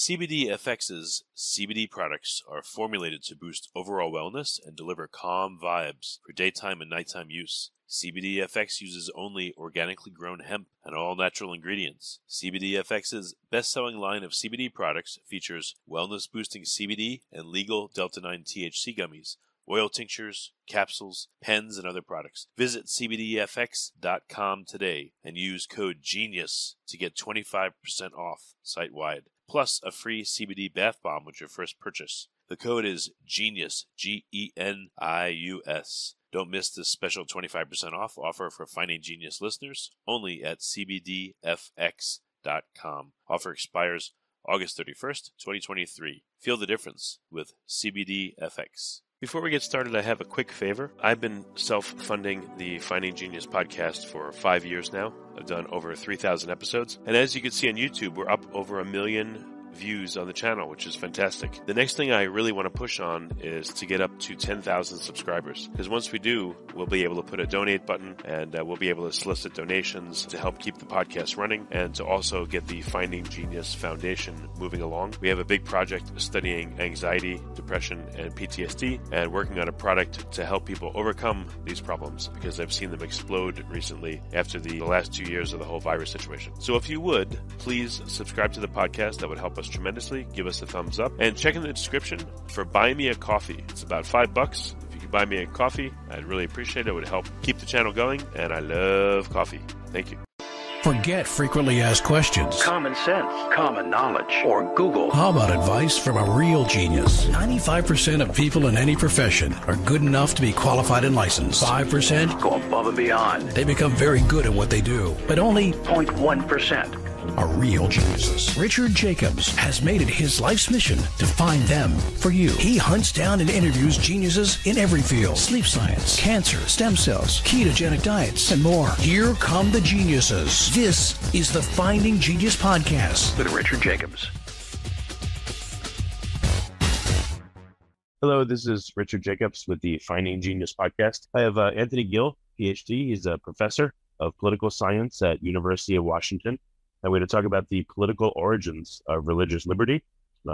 CBDFX's CBD products are formulated to boost overall wellness and deliver calm vibes for daytime and nighttime use. CBDFX uses only organically grown hemp and all-natural ingredients. CBDFX's best-selling line of CBD products features wellness-boosting CBD and legal Delta-9 THC gummies, oil tinctures, capsules, pens, and other products. Visit CBDFX.com today and use code GENIUS to get 25% off site-wide, plus a free CBD bath bomb with your first purchase. The code is GENIUS, G-E-N-I-U-S. Don't miss this special 25% off offer for Finding Genius listeners only at CBDFX.com. Offer expires August 31st, 2023. Feel the difference with CBDFX. Before we get started, I have a quick favor. I've been self-funding the Finding Genius podcast for 5 years now. I've done over 3,000 episodes. And as you can see on YouTube, we're up over 1 million views on the channel, which is fantastic. The next thing I really want to push on is to get up to 10,000 subscribers, because once we do, we'll be able to put a donate button, and we'll be able to solicit donations to help keep the podcast running and to also get the Finding Genius Foundation moving along. We have a big project studying anxiety, depression, and PTSD, and working on a product to help people overcome these problems, because I've seen them explode recently after the last 2 years of the whole virus situation. So if you would, please subscribe to the podcast. That would help us tremendously. Give us a thumbs up, and check in the description for Buy Me a Coffee. It's about $5. If you could buy me a coffee, I'd really appreciate it. It would help keep the channel going, and I love coffee. Thank you. Forget frequently asked questions, common sense, common knowledge, or Google. How about advice from a real genius? 95% of people in any profession are good enough to be qualified and licensed. 5% go above and beyond. They become very good at what they do, but only 0.1% are real geniuses. Richard Jacobs has made it his life's mission to find them for you. He hunts down and interviews geniuses in every field: sleep science, cancer, stem cells, ketogenic diets, and more. Here come the geniuses. This is the Finding Genius Podcast with Richard Jacobs. Hello, this is Richard Jacobs with the Finding Genius Podcast. I have Anthony Gill, PhD. He's a professor of political science at University of Washington. And we're going to talk about the political origins of religious liberty.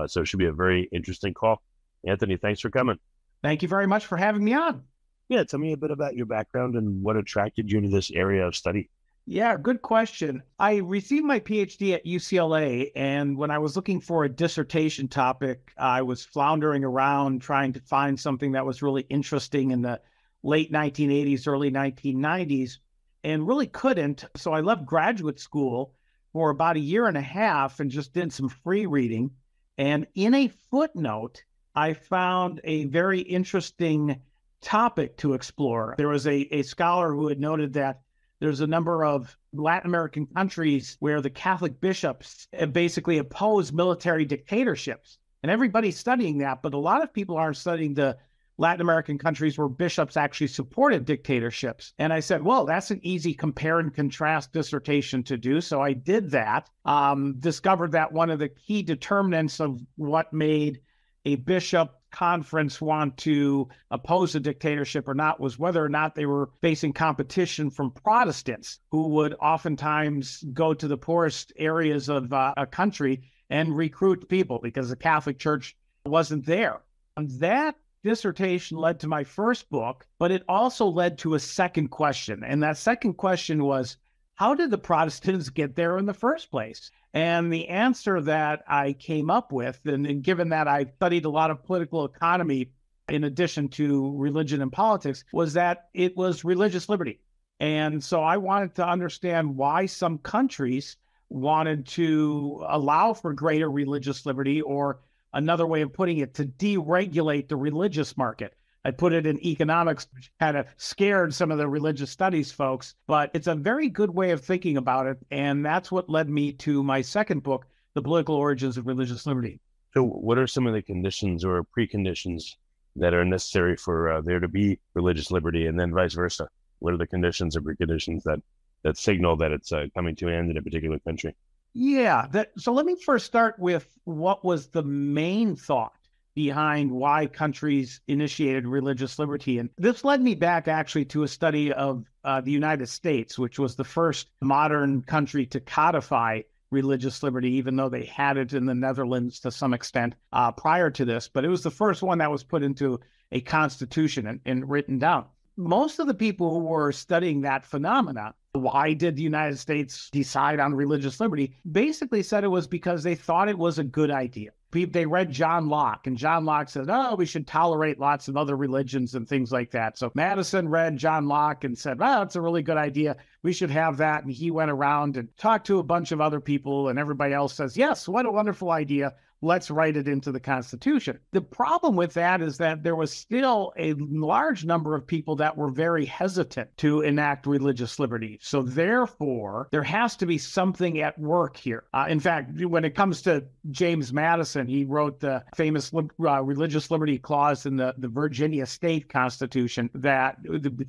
So it should be a very interesting call. Anthony, thanks for coming. Thank you very much for having me on. Yeah, tell me a bit about your background and what attracted you to this area of study. Yeah, good question. I received my PhD at UCLA, and when I was looking for a dissertation topic, I was floundering around trying to find something that was really interesting in the late 1980s, early 1990s, and really couldn't. So I left graduate school for about a year and a half and just did some free reading. And in a footnote, I found a very interesting topic to explore. There was a scholar who had noted that there's a number of Latin American countries where the Catholic bishops basically oppose military dictatorships. And everybody's studying that, but a lot of people aren't studying the Latin American countries where bishops actually supported dictatorships. And I said, well, that's an easy compare and contrast dissertation to do. So I did that, discovered that one of the key determinants of what made a bishop conference want to oppose a dictatorship or not was whether or not they were facing competition from Protestants, who would oftentimes go to the poorest areas of a country and recruit people because the Catholic Church wasn't there. And that dissertation led to my first book, but it also led to a second question. And that second question was, how did the Protestants get there in the first place? And the answer that I came up with, and given that I studied a lot of political economy in addition to religion and politics, was that it was religious liberty. And so I wanted to understand why some countries wanted to allow for greater religious liberty, or another way of putting it, to deregulate the religious market. I put it in economics, which kind of scared some of the religious studies folks, but it's a very good way of thinking about it. And that's what led me to my second book, The Political Origins of Religious Liberty. So what are some of the conditions or preconditions that are necessary for there to be religious liberty, and then vice versa? What are the conditions or preconditions that signal that it's coming to an end in a particular country? Yeah. So let me first start with what was the main thought behind why countries initiated religious liberty. And this led me back actually to a study of the United States, which was the first modern country to codify religious liberty, even though they had it in the Netherlands to some extent prior to this. But it was the first one that was put into a constitution and written down. Most of the people who were studying that phenomena, why did the United States decide on religious liberty, basically said it was because they thought it was a good idea. They read John Locke, and John Locke said, oh, we should tolerate lots of other religions and things like that. So Madison read John Locke and said, well, it's a really good idea. We should have that. And he went around and talked to a bunch of other people, and everybody else says, yes, what a wonderful idea. Let's write it into the Constitution. The problem with that is that there was still a large number of people that were very hesitant to enact religious liberty. So therefore, there has to be something at work here. In fact, when it comes to James Madison, he wrote the famous religious liberty clause in the Virginia state constitution that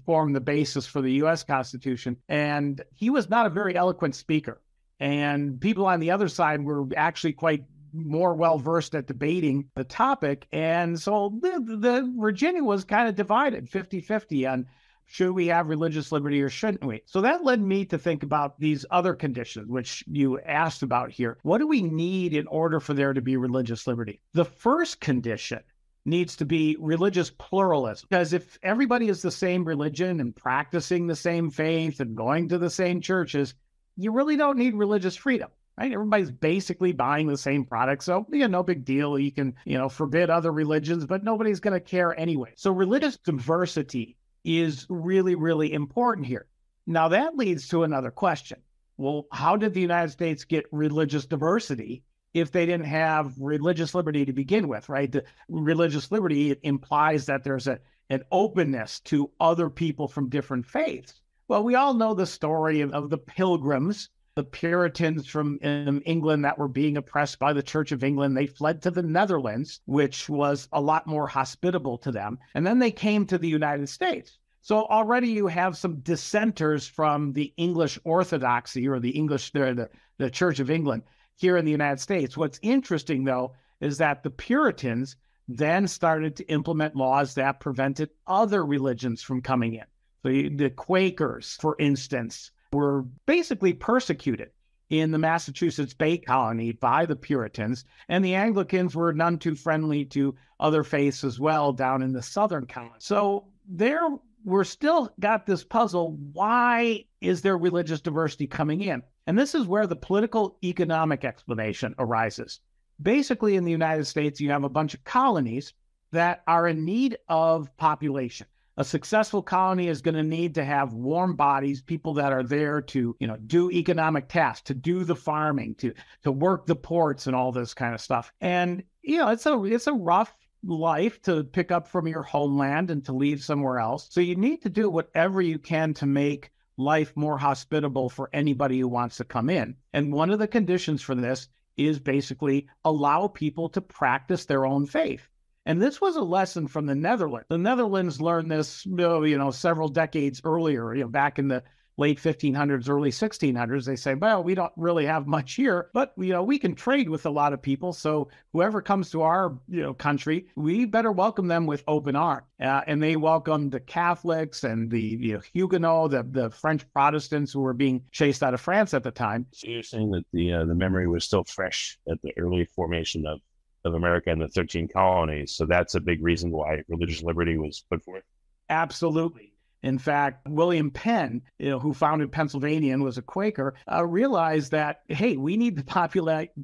formed the basis for the U.S. Constitution. And he was not a very eloquent speaker. And people on the other side were actually quite more well-versed at debating the topic. And so the Virginia was kind of divided 50-50 on should we have religious liberty or shouldn't we? So that led me to think about these other conditions, which you asked about here. What do we need in order for there to be religious liberty? The first condition needs to be religious pluralism, because if everybody is the same religion and practicing the same faith and going to the same churches, you really don't need religious freedom. Right? Everybody's basically buying the same product. So, no big deal. You can, forbid other religions, but nobody's going to care anyway. So religious diversity is really, really important here. Now that leads to another question. Well, how did the United States get religious diversity if they didn't have religious liberty to begin with, right? The religious liberty implies that there's an openness to other people from different faiths. Well, we all know the story of the pilgrims, the Puritans from England that were being oppressed by the Church of England. They fled to the Netherlands, which was a lot more hospitable to them. And then they came to the United States. So already you have some dissenters from the English Orthodoxy or the Church of England here in the United States. What's interesting, though, is that the Puritans then started to implement laws that prevented other religions from coming in. So the Quakers, for instance, were basically persecuted in the Massachusetts Bay Colony by the Puritans, and the Anglicans were none too friendly to other faiths as well down in the Southern Colony. So there we're still got this puzzle. Why is there religious diversity coming in? And this is where the political economic explanation arises. Basically, in the United States, you have a bunch of colonies that are in need of population. A successful colony is going to need to have warm bodies, people that are there to, do economic tasks, to do the farming, to work the ports and all this kind of stuff. And, it's a rough life to pick up from your homeland and to leave somewhere else. So you need to do whatever you can to make life more hospitable for anybody who wants to come in. And one of the conditions for this is basically allow people to practice their own faith. And this was a lesson from the Netherlands. The Netherlands learned this, several decades earlier, back in the late 1500s, early 1600s. They say, well, we don't really have much here, but, we can trade with a lot of people. So whoever comes to our, country, we better welcome them with open arms. And they welcomed the Catholics and the Huguenot, the French Protestants who were being chased out of France at the time. So you're saying that the memory was still fresh at the early formation of America and the 13 colonies. So that's a big reason why religious liberty was put forth. Absolutely. In fact, William Penn, who founded Pennsylvania and was a Quaker, realized that, hey, we need to populate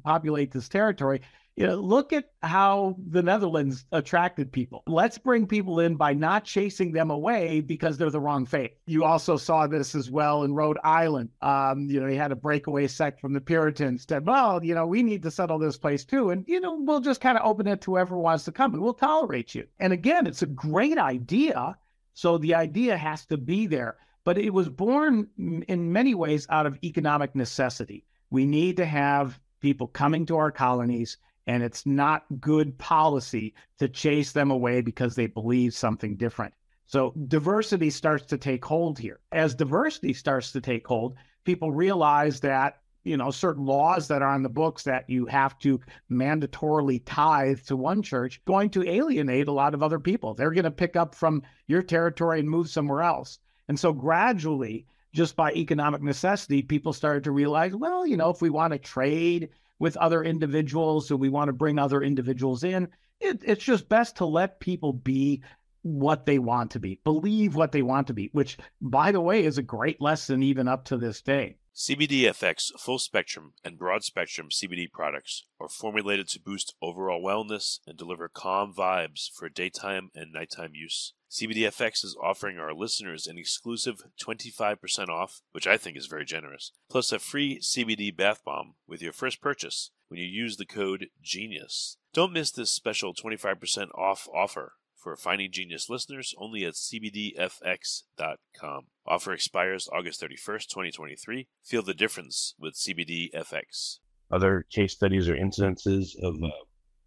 this territory. Look at how the Netherlands attracted people. Let's bring people in by not chasing them away because they're the wrong faith. You also saw this as well in Rhode Island. You had a breakaway sect from the Puritans that, well, we need to settle this place too. And, we'll just kind of open it to whoever wants to come and we'll tolerate you. And again, it's a great idea. So the idea has to be there. But it was born in many ways out of economic necessity. We need to have people coming to our colonies, and it's not good policy to chase them away because they believe something different. So diversity starts to take hold here. As diversity starts to take hold, people realize that, certain laws that are on the books that you have to mandatorily tithe to one church going to alienate a lot of other people. They're going to pick up from your territory and move somewhere else. And so gradually, just by economic necessity, people started to realize, well, you know, if we want to trade with other individuals, so we want to bring other individuals in, it's just best to let people be what they want to be, believe what they want to be, which, by the way, is a great lesson even up to this day. CBDFX full-spectrum and broad-spectrum CBD products are formulated to boost overall wellness and deliver calm vibes for daytime and nighttime use. CBDFX is offering our listeners an exclusive 25% off, which I think is very generous, plus a free CBD bath bomb with your first purchase when you use the code GENIUS. Don't miss this special 25% off offer for Finding Genius listeners only at cbdfx.com. Offer expires August 31st, 2023. Feel the difference with CBDFX. Other case studies or incidences of,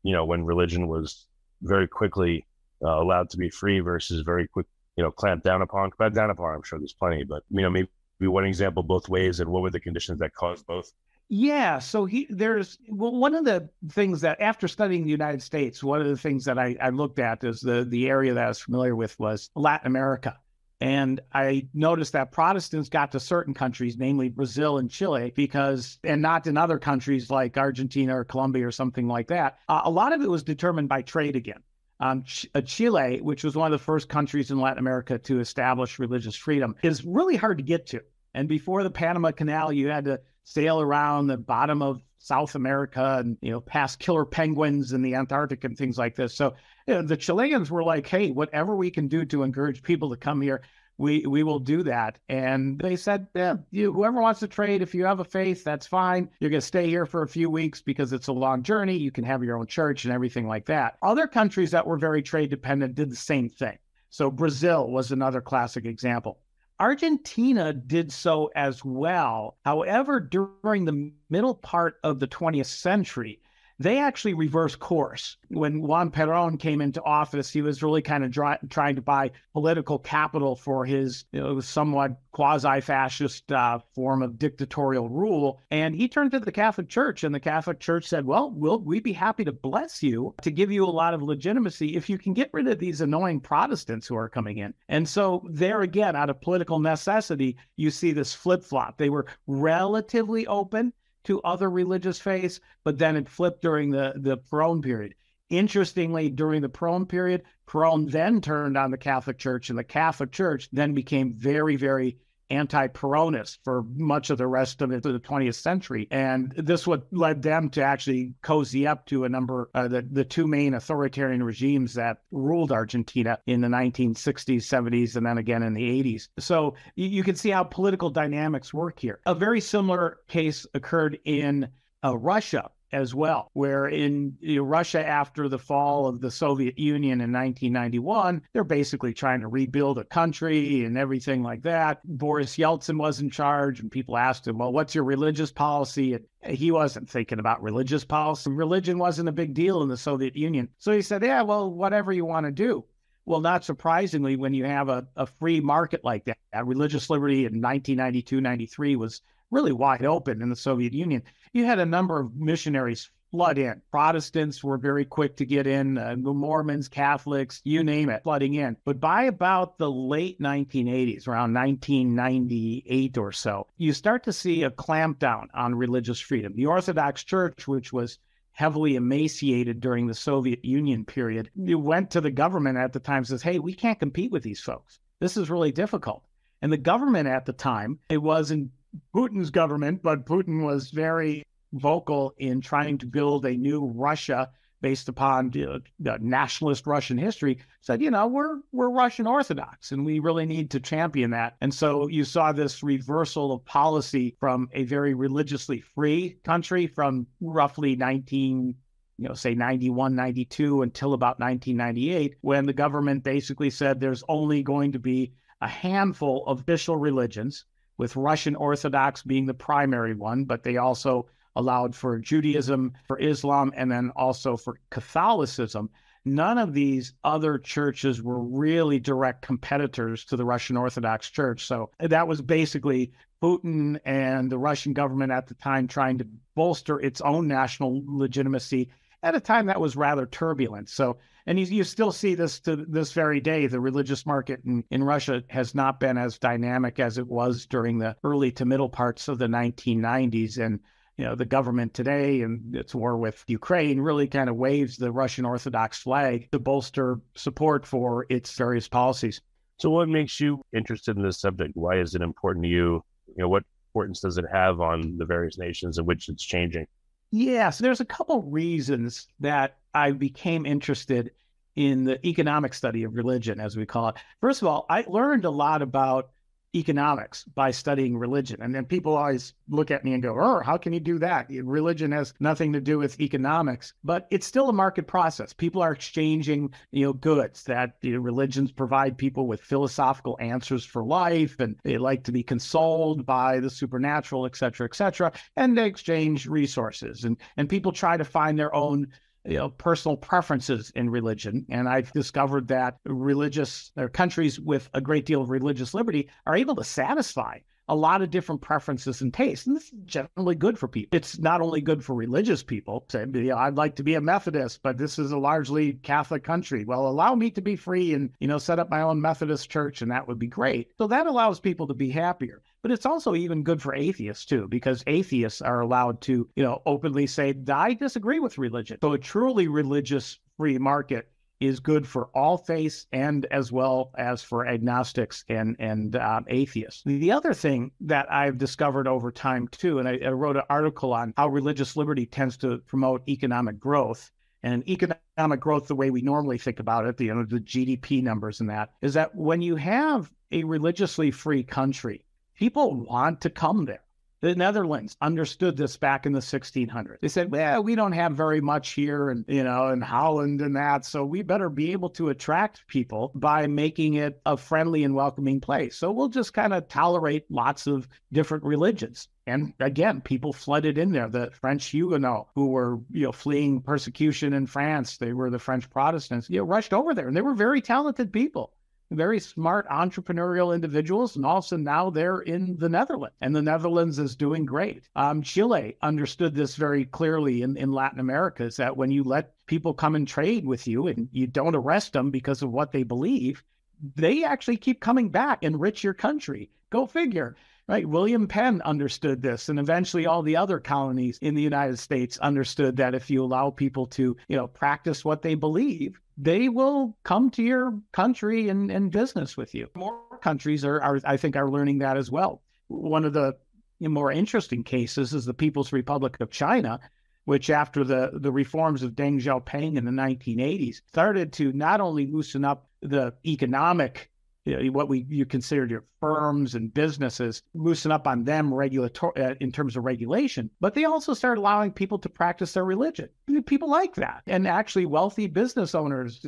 you know, when religion was very quickly allowed to be free versus very quick, you know, clamped down upon. I'm sure there's plenty, but, you know, maybe one example both ways, and what were the conditions that caused both? Yeah. So one of the things that, after studying the United States, one of the things that I looked at is the area that I was familiar with was Latin America. And I noticed that Protestants got to certain countries, namely Brazil and Chile, and not in other countries like Argentina or Colombia or something like that. A lot of it was determined by trade again. Chile, which was one of the first countries in Latin America to establish religious freedom, is really hard to get to. And before the Panama Canal, you had to sail around the bottom of South America and, you know, past killer penguins in the Antarctic and things like this. So, you know, the Chileans were like, hey, whatever we can do to encourage people to come here, we will do that. And they said, yeah, whoever wants to trade, if you have a faith, that's fine. You're going to stay here for a few weeks because it's a long journey. You can have your own church and everything like that. Other countries that were very trade dependent did the same thing. So Brazil was another classic example. Argentina did so as well. However, during the middle part of the 20th century, they actually reversed course. When Juan Perón came into office, he was really kind of trying to buy political capital for his, you know, somewhat quasi-fascist form of dictatorial rule. And he turned to the Catholic Church, and the Catholic Church said, well, we'd be happy to bless you, to give you a lot of legitimacy if you can get rid of these annoying Protestants who are coming in. And so there again, out of political necessity, you see this flip-flop. They were relatively open to other religious faiths, but then it flipped during the Perón period. Interestingly, during the Perón period, Perón then turned on the Catholic Church, and the Catholic Church then became very, very anti-Peronist for much of the rest of the 20th century. And this what led them to actually cozy up to a number, the two main authoritarian regimes that ruled Argentina in the 1960s, 70s, and then again in the 80s. So you can see how political dynamics work here. A very similar case occurred in Russia as well, where in Russia, after the fall of the Soviet Union in 1991, they're basically trying to rebuild a country and everything like that. Boris Yeltsin was in charge, and people asked him, well, what's your religious policy? And he wasn't thinking about religious policy. Religion wasn't a big deal in the Soviet Union. So he said, yeah, well, whatever you want to do. Well, not surprisingly, when you have a free market like that, religious liberty in 1992-93 was really wide open in the Soviet Union. You had a number of missionaries flood in. Protestants were very quick to get in, Mormons, Catholics, you name it, flooding in. But by about the late 1980s, around 1998 or so, you start to see a clampdown on religious freedom. The Orthodox Church, which was heavily emaciated during the Soviet Union period, went to the government at the time and says, hey, we can't compete with these folks. This is really difficult. And the government at the time, it wasn't Putin's government, but Putin was very vocal in trying to build a new Russia based upon the nationalist Russian history, said, you know, we're Russian Orthodox, and we really need to champion that. And so you saw this reversal of policy from a very religiously free country from roughly 91, 92 until about 1998, when the government basically said there's only going to be a handful of official religions, with Russian Orthodox being the primary one, but they also allowed for Judaism, for Islam, and then also for Catholicism. None of these other churches were really direct competitors to the Russian Orthodox Church. So that was basically Putin and the Russian government at the time trying to bolster its own national legitimacy at a time that was rather turbulent. So, and you still see this to this very day. The religious market in Russia has not been as dynamic as it was during the early to middle parts of the 1990s. And, you know, the government today and its war with Ukraine really kind of waves the Russian Orthodox flag to bolster support for its various policies. So what makes you interested in this subject? Why is it important to you? You know, what importance does it have on the various nations in which it's changing? Yeah, so there's a couple reasons that I became interested in the economic study of religion, as we call it. First of all, I learned a lot about economics by studying religion. And then people always look at me and go, oh, how can you do that? Religion has nothing to do with economics, but it's still a market process. People are exchanging, you know, goods that, you know, religions provide people with philosophical answers for life, and they like to be consoled by the supernatural, et cetera, et cetera. And they exchange resources, and people try to find their own, you know, personal preferences in religion. And I've discovered that religious or countries with a great deal of religious liberty are able to satisfy a lot of different preferences and tastes. And this is generally good for people. It's not only good for religious people. Say, you know, I'd like to be a Methodist, but this is a largely Catholic country. Well, allow me to be free and, you know, set up my own Methodist church, and that would be great. So that allows people to be happier. But it's also even good for atheists, too, because atheists are allowed to, you know, openly say, I disagree with religion. So a truly religious free market is good for all faiths and as well as for agnostics and atheists. The other thing that I've discovered over time, too, and I wrote an article on how religious liberty tends to promote economic growth, and economic growth the way we normally think about it, you know, the GDP numbers and that, is that when you have a religiously free country, people want to come there. The Netherlands understood this back in the 1600s. They said, well, we don't have very much here and, you know, in Holland and that, so we better be able to attract people by making it a friendly and welcoming place. So we'll just kind of tolerate lots of different religions. And again, people flooded in there. The French Huguenot, who were, you know, fleeing persecution in France, they were the French Protestants, you know, rushed over there, and they were very talented people. Very smart entrepreneurial individuals, and also now they're in the Netherlands, and the Netherlands is doing great. Chile understood this very clearly in Latin America, is that when you let people come and trade with you and you don't arrest them because of what they believe, they actually keep coming back, enrich your country. Go figure. Right, William Penn understood this, and eventually all the other colonies in the United States understood that if you allow people to, you know, practice what they believe, they will come to your country and business with you. More countries are, I think, learning that as well. One of the more interesting cases is the People's Republic of China, which after the reforms of Deng Xiaoping in the 1980s started to not only loosen up the economic, what you considered your firms and businesses, loosen up on them in terms of regulation, but they also started allowing people to practice their religion. People like that. And actually wealthy business owners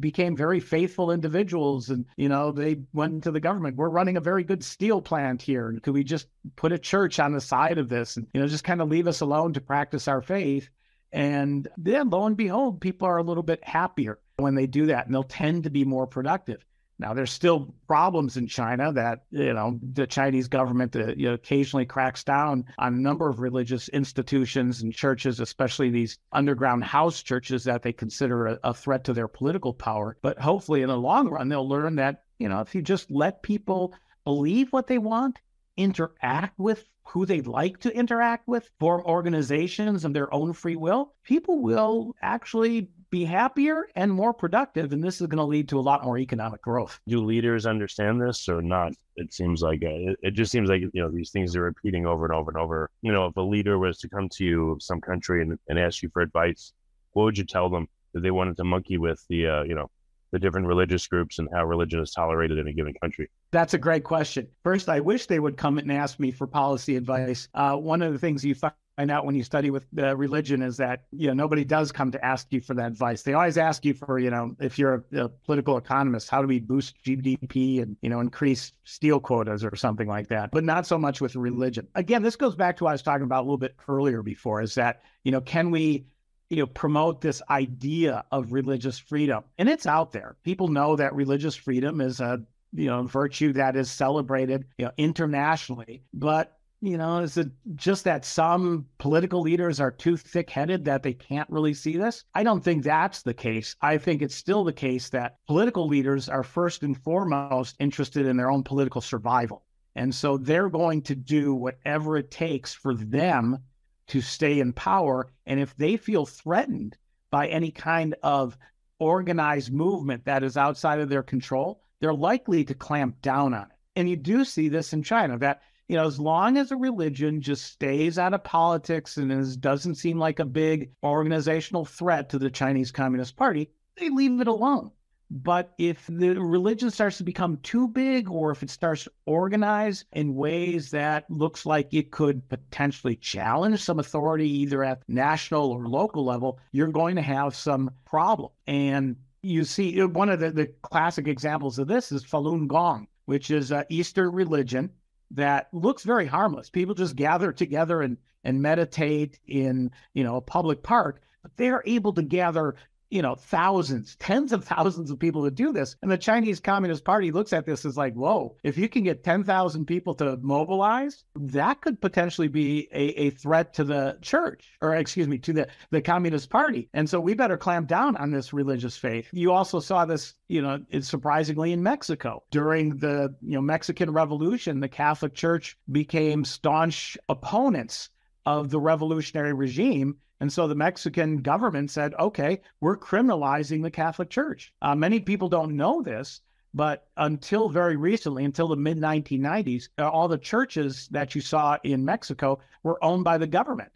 became very faithful individuals. And, you know, they went to the government, we're running a very good steel plant here, and could we just put a church on the side of this and, you know, just kind of leave us alone to practice our faith. And then lo and behold, people are a little bit happier when they do that, and they'll tend to be more productive. Now, there's still problems in China that, you know, the Chinese government occasionally cracks down on a number of religious institutions and churches, especially these underground house churches that they consider a threat to their political power. But hopefully in the long run, they'll learn that, you know, if you just let people believe what they want, interact with who they'd like to interact with, form organizations of their own free will, people will actually be happier and more productive, and this is going to lead to a lot more economic growth. Do leaders understand this or not? It seems like it just seems like, you know, these things are repeating over and over and over. You know, if a leader was to come to you of some country and ask you for advice, what would you tell them if they wanted to monkey with the you know, the different religious groups and how religion is tolerated in a given country? That's a great question. First, I wish they would come and ask me for policy advice. One of the things you find out when you study with religion is that, you know, nobody does come to ask you for that advice. They always ask you for, you know, if you're a political economist, how do we boost GDP and, you know, increase steel quotas or something like that, but not so much with religion. Again, this goes back to what I was talking about a little bit earlier before, is that, you know, can we, you know, promote this idea of religious freedom? And it's out there. People know that religious freedom is a, you know, virtue that is celebrated, you know, internationally, but You know, is it just that some political leaders are too thick-headed that they can't really see this? I don't think that's the case. I think it's still the case that political leaders are first and foremost interested in their own political survival. And so they're going to do whatever it takes for them to stay in power. And if they feel threatened by any kind of organized movement that is outside of their control, they're likely to clamp down on it. And you do see this in China, that you know, as long as a religion just stays out of politics and doesn't seem like a big organizational threat to the Chinese Communist Party, they leave it alone. But if the religion starts to become too big, or if it starts to organize in ways that looks like it could potentially challenge some authority, either at national or local level, you're going to have some problem. And you see one of the classic examples of this is Falun Gong, which is an Eastern religion that looks very harmless. People just gather together and meditate in, you know, a public park, but they're able to gather, you know, thousands, tens of thousands of people to do this. And the Chinese Communist Party looks at this as like, whoa, if you can get 10,000 people to mobilize, that could potentially be a threat to the church, or excuse me, to the Communist Party. And so we better clamp down on this religious faith. You also saw this, you know, surprisingly in Mexico. During the, you know, Mexican Revolution, the Catholic Church became staunch opponents of the revolutionary regime. And so the Mexican government said, okay, we're criminalizing the Catholic Church. Many people don't know this, but until very recently, until the mid-1990s, all the churches that you saw in Mexico were owned by the government.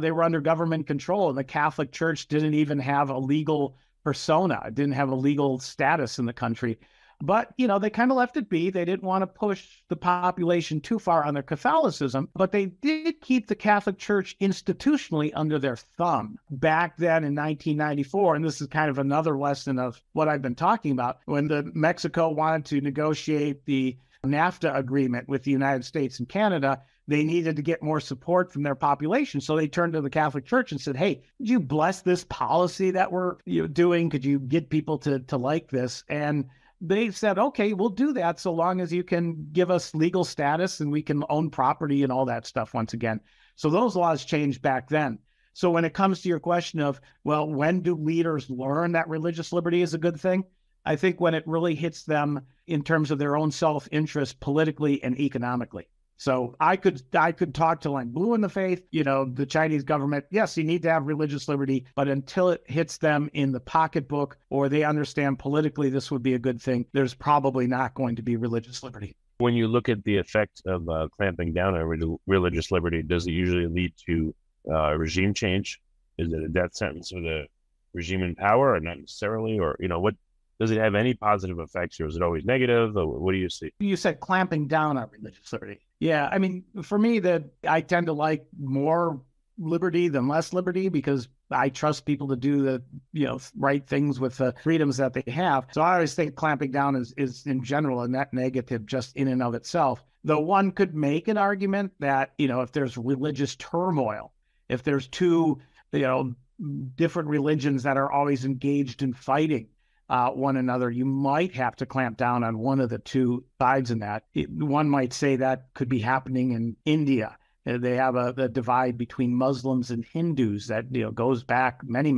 They were under government control, and the Catholic Church didn't even have a legal persona. It didn't have a legal status in the country. But, you know, they kind of left it be. They didn't want to push the population too far on their Catholicism, but they did keep the Catholic Church institutionally under their thumb. Back then in 1994, and this is kind of another lesson of what I've been talking about, when Mexico wanted to negotiate the NAFTA agreement with the United States and Canada, they needed to get more support from their population. So they turned to the Catholic Church and said, hey, could you bless this policy that we're doing? Could you get people to like this? And they said, okay, we'll do that so long as you can give us legal status and we can own property and all that stuff once again. So those laws changed back then. So when it comes to your question of, well, when do leaders learn that religious liberty is a good thing? I think when it really hits them in terms of their own self-interest politically and economically. So I could talk till I'm blue in the face, you know, the Chinese government, yes, you need to have religious liberty, but until it hits them in the pocketbook or they understand politically this would be a good thing, there's probably not going to be religious liberty. When you look at the effect of clamping down on religious liberty, does it usually lead to regime change? Is it a death sentence for the regime in power, or not necessarily, or, you know, what? Does it have any positive effects, or is it always negative? Or what do you see? You said clamping down on religious liberty. Yeah, I mean, for me, I tend to like more liberty than less liberty because I trust people to do the right things with the freedoms that they have. So I always think clamping down is in general a net negative just in and of itself. Though one could make an argument that, you know, if there's religious turmoil, if there's two, you know, different religions that are always engaged in fighting one another, you might have to clamp down on one of the two sides in that. One might say that could be happening in India. They have a divide between Muslims and Hindus that, you know, goes back many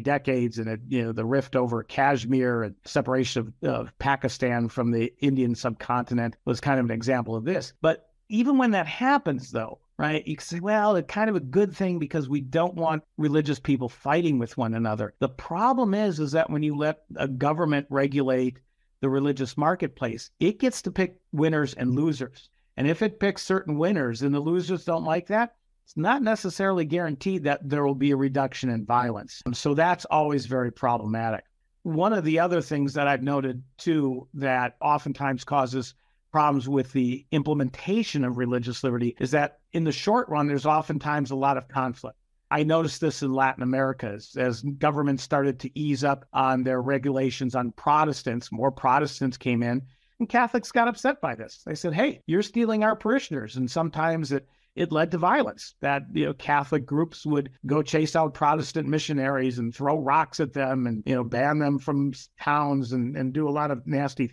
decades, and the rift over Kashmir and separation of Pakistan from the Indian subcontinent was kind of an example of this. But even when that happens, though, right? You can say, well, it's kind of a good thing because we don't want religious people fighting with one another. The problem is that when you let a government regulate the religious marketplace, it gets to pick winners and losers. And if it picks certain winners and the losers don't like that, it's not necessarily guaranteed that there will be a reduction in violence. So that's always very problematic. One of the other things that I've noted too that oftentimes causes problems with the implementation of religious liberty is that in the short run, there's oftentimes a lot of conflict. I noticed this in Latin America as governments started to ease up on their regulations on Protestants. More Protestants came in, and Catholics got upset by this. They said, hey, you're stealing our parishioners. And sometimes it led to violence, that Catholic groups would go chase out Protestant missionaries and throw rocks at them and ban them from towns and do a lot of nasty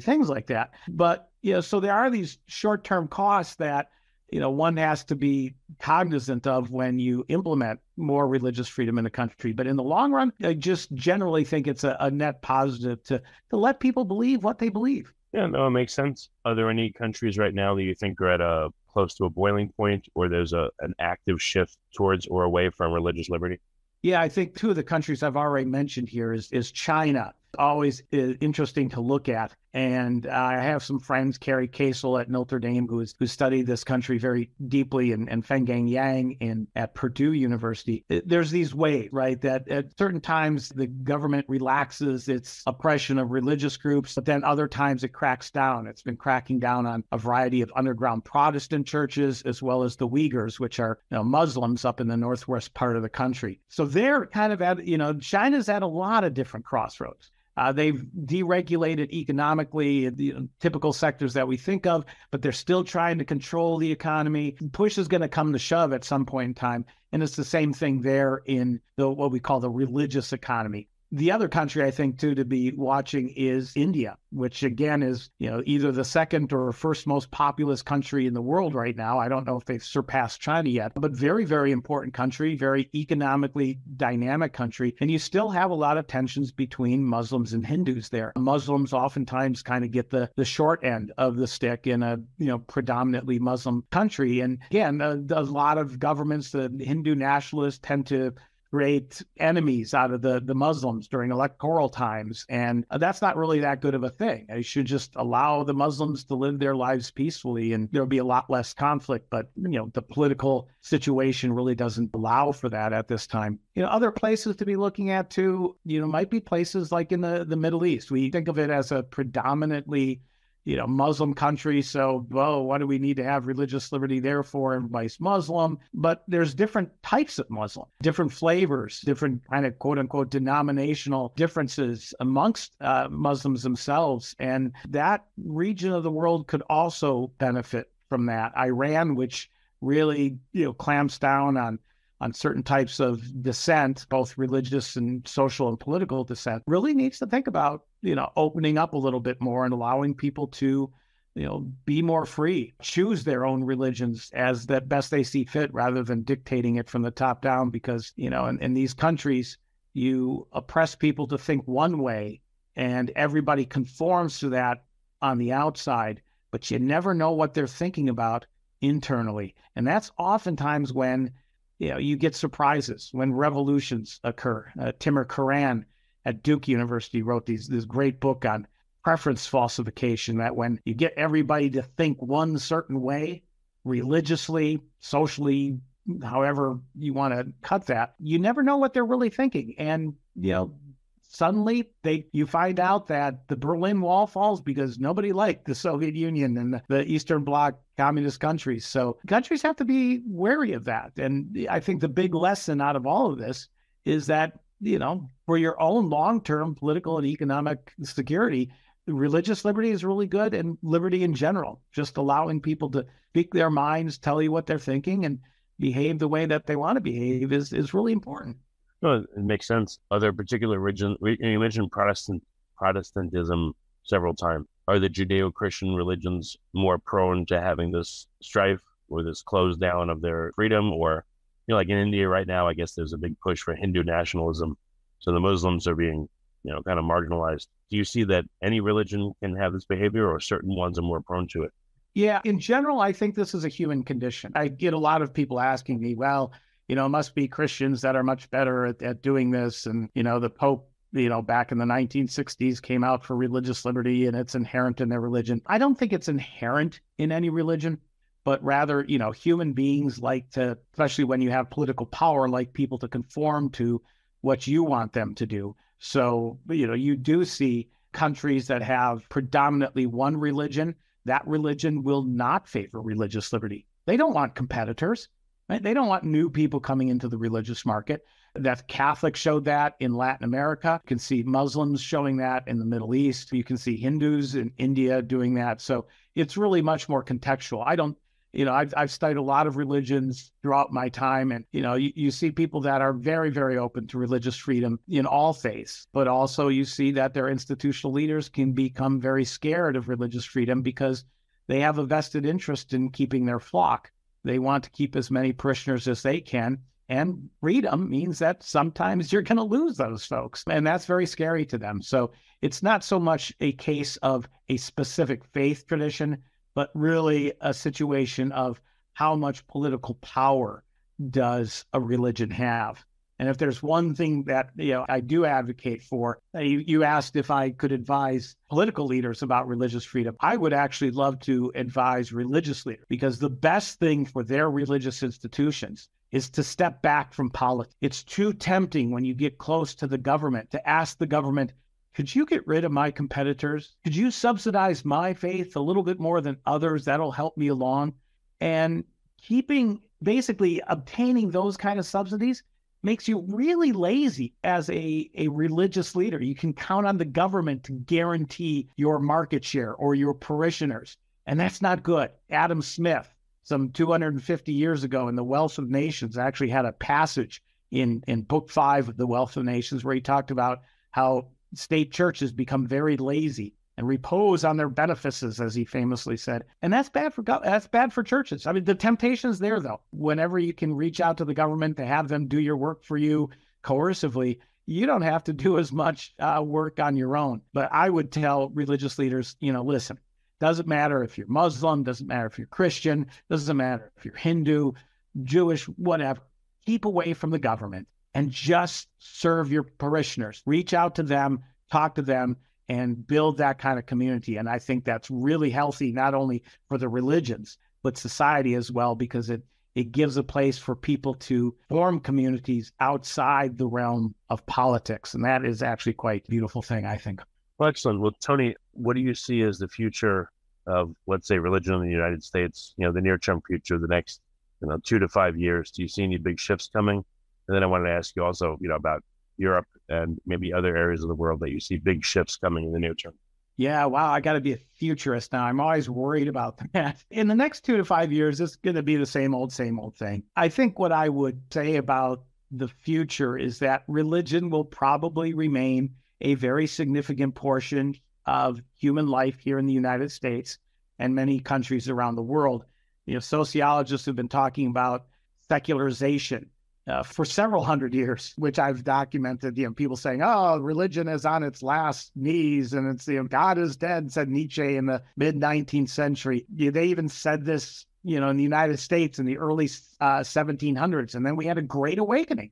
things like that. But so there are these short-term costs that one has to be cognizant of when you implement more religious freedom in a country. But in the long run, I just generally think it's a net positive to let people believe what they believe. Yeah, no, it makes sense. Are there any countries right now that you think are at close to a boiling point, or there's an active shift towards or away from religious liberty? Yeah, I think two of the countries I've already mentioned here is China. Always interesting to look at. And I have some friends, Carrie Casel at Notre Dame, who studied this country very deeply, and Fenggang Yang at Purdue University. There's these waves, right, that at certain times the government relaxes its oppression of religious groups, but then other times it cracks down. It's been cracking down on a variety of underground Protestant churches, as well as the Uyghurs, which are Muslims up in the northwest part of the country. So they're kind of at, China's at a lot of different crossroads. They've deregulated economically the typical sectors that we think of, but they're still trying to control the economy. Push is going to come to shove at some point in time. And it's the same thing there in what we call the religious economy. The other country I think, too, to be watching is India, which, again, is either the second or first most populous country in the world right now. I don't know if they've surpassed China yet, but very, very important country, very economically dynamic country. And you still have a lot of tensions between Muslims and Hindus there. Muslims oftentimes kind of get the short end of the stick in a predominantly Muslim country. And again, a lot of governments, the Hindu nationalists tend to great enemies out of the Muslims during electoral times. And that's not really that good of a thing. You should just allow the Muslims to live their lives peacefully and there'll be a lot less conflict. But, the political situation really doesn't allow for that at this time. Other places to be looking at too, might be places like in the Middle East. We think of it as a predominantly Muslim country. So, what do we need to have religious liberty there for? Everybody's Muslim. But there's different types of Muslim, different flavors, different kind of quote unquote denominational differences amongst Muslims themselves. And that region of the world could also benefit from that. Iran, which really, clamps down on certain types of dissent, both religious and social and political dissent, really needs to think about, opening up a little bit more and allowing people to, be more free, choose their own religions as the best they see fit rather than dictating it from the top down. Because, in these countries, you oppress people to think one way and everybody conforms to that on the outside, but you never know what they're thinking about internally. And that's oftentimes when you get surprises when revolutions occur. Timur Kuran at Duke University wrote this great book on preference falsification, that when you get everybody to think one certain way, religiously, socially, however you want to cut that, you never know what they're really thinking. And, suddenly you find out that the Berlin Wall falls because nobody liked the Soviet Union and the Eastern Bloc communist countries. So countries have to be wary of that. And I think the big lesson out of all of this is that, for your own long-term political and economic security, religious liberty is really good, and liberty in general, just allowing people to speak their minds, tell you what they're thinking, and behave the way that they want to behave is really important. No, it makes sense. Other particular religion, you mentioned Protestantism several times. Are the Judeo-Christian religions more prone to having this strife or this close down of their freedom? Or, like in India right now, I guess there's a big push for Hindu nationalism. So the Muslims are being, kind of marginalized. Do you see that any religion can have this behavior, or certain ones are more prone to it? Yeah, in general, I think this is a human condition. I get a lot of people asking me, well, it must be Christians that are much better at doing this. And, the Pope, back in the 1960s came out for religious liberty, and it's inherent in their religion. I don't think it's inherent in any religion, but rather, human beings like to, especially when you have political power, like people to conform to what you want them to do. So, you do see countries that have predominantly one religion. That religion will not favor religious liberty. They don't want competitors. Right? They don't want new people coming into the religious market. That Catholic showed that in Latin America. You can see Muslims showing that in the Middle East. You can see Hindus in India doing that. So it's really much more contextual. I don't, I've studied a lot of religions throughout my time. And, you see people that are very, very open to religious freedom in all faiths. But also you see that their institutional leaders can become very scared of religious freedom because they have a vested interest in keeping their flock They want to keep as many parishioners as they can. And freedom means that sometimes you're going to lose those folks. And that's very scary to them. So it's not so much a case of a specific faith tradition, but really a situation of how much political power does a religion have. And if there's one thing that, you know, I do advocate for, you asked if I could advise political leaders about religious freedom. I would actually love to advise religious leaders, because the best thing for their religious institutions is to step back from politics. It's too tempting when you get close to the government to ask the government, could you get rid of my competitors? Could you subsidize my faith a little bit more than others? That'll help me along. And basically obtaining those kind of subsidies makes you really lazy as a religious leader. You can count on the government to guarantee your market share or your parishioners. And that's not good. Adam Smith, some 250 years ago in the Wealth of Nations, actually had a passage in Book 5 of the Wealth of Nations where he talked about how state churches become very lazy and repose on their benefices, as he famously said. And that's bad for churches. I mean, the temptation's there, though. Whenever you can reach out to the government to have them do your work for you coercively, you don't have to do as much work on your own. But I would tell religious leaders, you know, listen, doesn't matter if you're Muslim, doesn't matter if you're Christian, doesn't matter if you're Hindu, Jewish, whatever. Keep away from the government and just serve your parishioners. Reach out to them, talk to them, and build that kind of community. And I think that's really healthy, not only for the religions, but society as well, because it gives a place for people to form communities outside the realm of politics. And that is actually quite a beautiful thing, I think. Well, excellent. Well, Tony, what do you see as the future of, let's say, religion in the United States, you know, the near-term future, the next, 2 to 5 years? Do you see any big shifts coming? And then I wanted to ask you also, about Europe and maybe other areas of the world that you see big shifts coming in the near term. Yeah, wow, I got to be a futurist now. I'm always worried about that. In the next 2 to 5 years, it's going to be the same old thing. I think what I would say about the future is that religion will probably remain a very significant portion of human life here in the United States and many countries around the world. Sociologists have been talking about secularization for several hundred years, which I've documented, people saying, oh, religion is on its last knees and it's, God is dead, said Nietzsche in the mid-19th century. They even said this, in the United States in the early 1700s. And then we had a Great Awakening.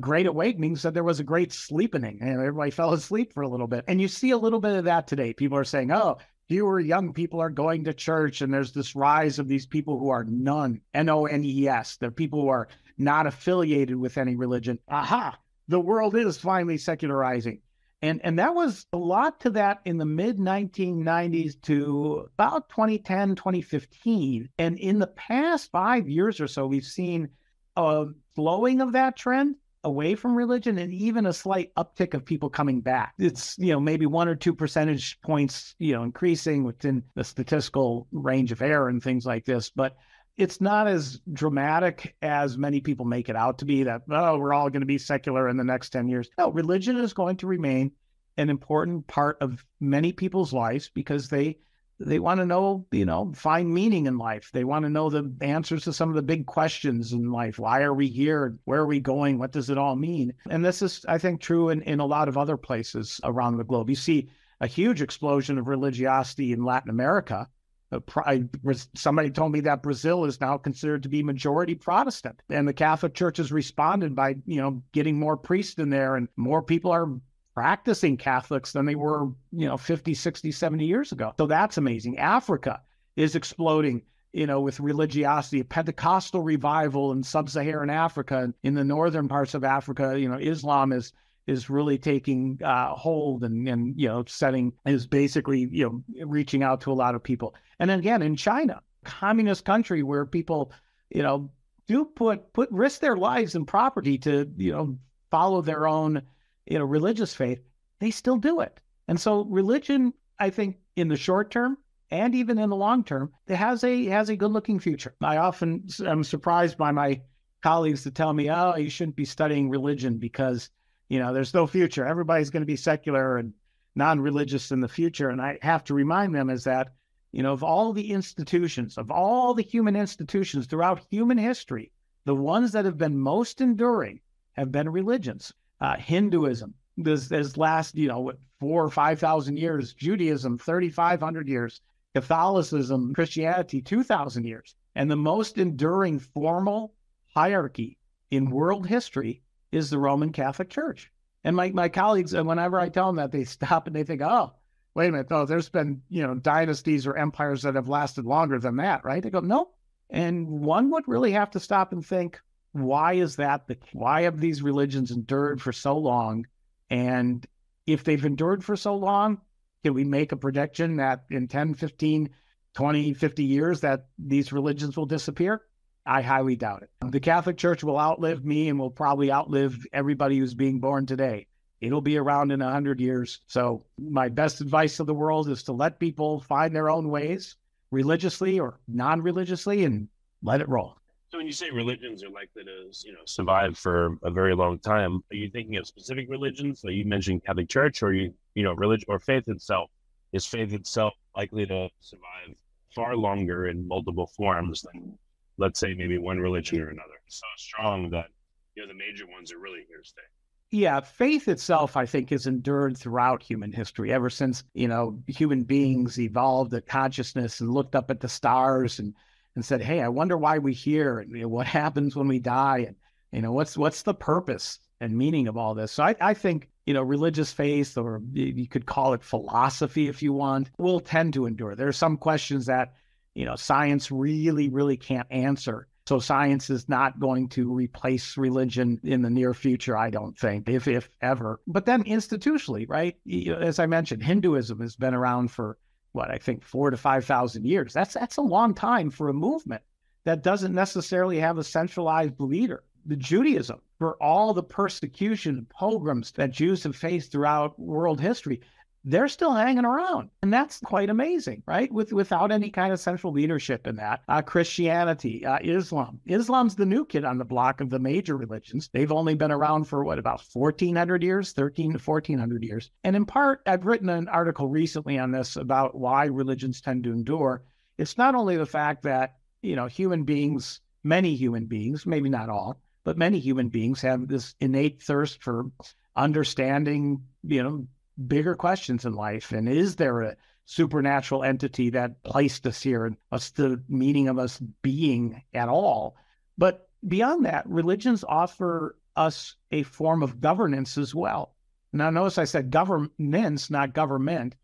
Great Awakening said there was a great sleepening and everybody fell asleep for a little bit. And you see a little bit of that today. People are saying, oh, fewer young people are going to church. And there's this rise of these people who are none, N-O-N-E-S. They're people who are not affiliated with any religion. Aha, the world is finally secularizing. And that was a lot to that in the mid-1990s to about 2010, 2015. And in the past 5 years or so, we've seen a slowing of that trend away from religion and even a slight uptick of people coming back. It's, maybe 1 or 2 percentage points, increasing within the statistical range of error and things like this. But it's not as dramatic as many people make it out to be that, oh, we're all going to be secular in the next 10 years. No, religion is going to remain an important part of many people's lives because they want to know, find meaning in life. They want to know the answers to some of the big questions in life. Why are we here? Where are we going? What does it all mean? And this is, I think, true in a lot of other places around the globe. You see a huge explosion of religiosity in Latin America. Somebody told me that Brazil is now considered to be majority Protestant, and the Catholic Church has responded by, getting more priests in there, and more people are practicing Catholics than they were, 50, 60, 70 years ago. So that's amazing. Africa is exploding, with religiosity, a Pentecostal revival in sub-Saharan Africa. In the northern parts of Africa, Islam is really taking hold and setting is basically reaching out to a lot of people. And then again in China, communist country where people do put risk their lives and property to follow their own religious faith, they still do it. And so religion, I think, in the short term and even in the long term, it has a good looking future. I often am surprised by my colleagues to tell me, oh, you shouldn't be studying religion because there's no future. Everybody's going to be secular and non-religious in the future. And I have to remind them is that You know, of all the institutions, of all the human institutions throughout human history, the ones that have been most enduring have been religions. Hinduism, this last, 4,000 or 5,000 years, Judaism, 3,500 years, Catholicism, Christianity, 2,000 years. And the most enduring formal hierarchy in world history is the Roman Catholic Church. And my colleagues, whenever I tell them that, they stop and they think, oh, wait a minute, though, there's been, dynasties or empires that have lasted longer than that, right? They go, no. And one would really have to stop and think, why is that? Why have these religions endured for so long? And if they've endured for so long, can we make a prediction that in 10, 15, 20, 50 years that these religions will disappear? I highly doubt it. The Catholic Church will outlive me and will probably outlive everybody who's being born today. It'll be around in 100 years. So my best advice to the world is to let people find their own ways, religiously or non-religiously, and let it roll. So when you say religions are likely to, survive for a very long time, are you thinking of specific religions? So you mentioned Catholic Church, or religion or faith itself. Is faith itself likely to survive far longer in multiple forms than, let's say, maybe one religion or another? It's so strong that, the major ones are really here to stay. Yeah, faith itself, I think, has endured throughout human history, ever since, human beings evolved a consciousness and looked up at the stars and said, hey, I wonder why we're here, and what happens when we die, and, what's the purpose and meaning of all this? So I think, religious faith, or you could call it philosophy if you want, will tend to endure. There are some questions that, science really, really can't answer. So science is not going to replace religion in the near future, I don't think, if ever. But then institutionally, right? As I mentioned, Hinduism has been around for, 4,000 to 5,000 years. That's a long time for a movement that doesn't necessarily have a centralized leader. The Judaism, for all the persecution and pogroms that Jews have faced throughout world history, they're still hanging around. And that's quite amazing, right? Without any kind of central leadership in that. Christianity, Islam. Islam's the new kid on the block of the major religions. They've only been around for, about 1,400 years, 13 to 1,400 years. And in part, I've written an article recently on this about why religions tend to endure. It's not only the fact that, human beings, many human beings, maybe not all, but many human beings have this innate thirst for understanding, bigger questions in life. And is there a supernatural entity that placed us here and what's the meaning of us being at all? But beyond that, religions offer us a form of governance as well. Now, notice I said governments, not government.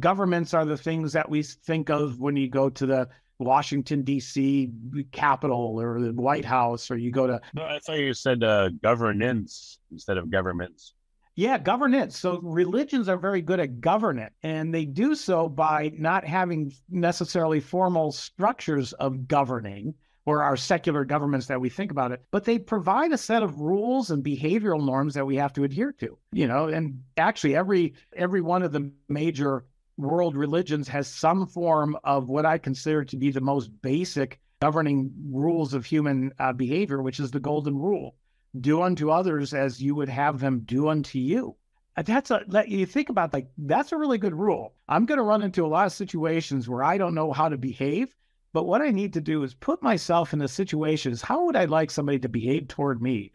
Governments are the things that we think of when you go to the Washington, D.C. Capitol or the White House, or you go to... No, I thought you said governance instead of governments. Yeah, governance. So religions are very good at governance, and they do so by not having necessarily formal structures of governing or our secular governments that we think about it, but they provide a set of rules and behavioral norms that we have to adhere to, and actually every one of the major world religions has some form of what I consider to be the most basic governing rules of human behavior, which is the golden rule. Do unto others as you would have them do unto you. You think about that's a really good rule. I'm going to run into a lot of situations where I don't know how to behave, but what I need to do is put myself in a situation is how would I like somebody to behave toward me?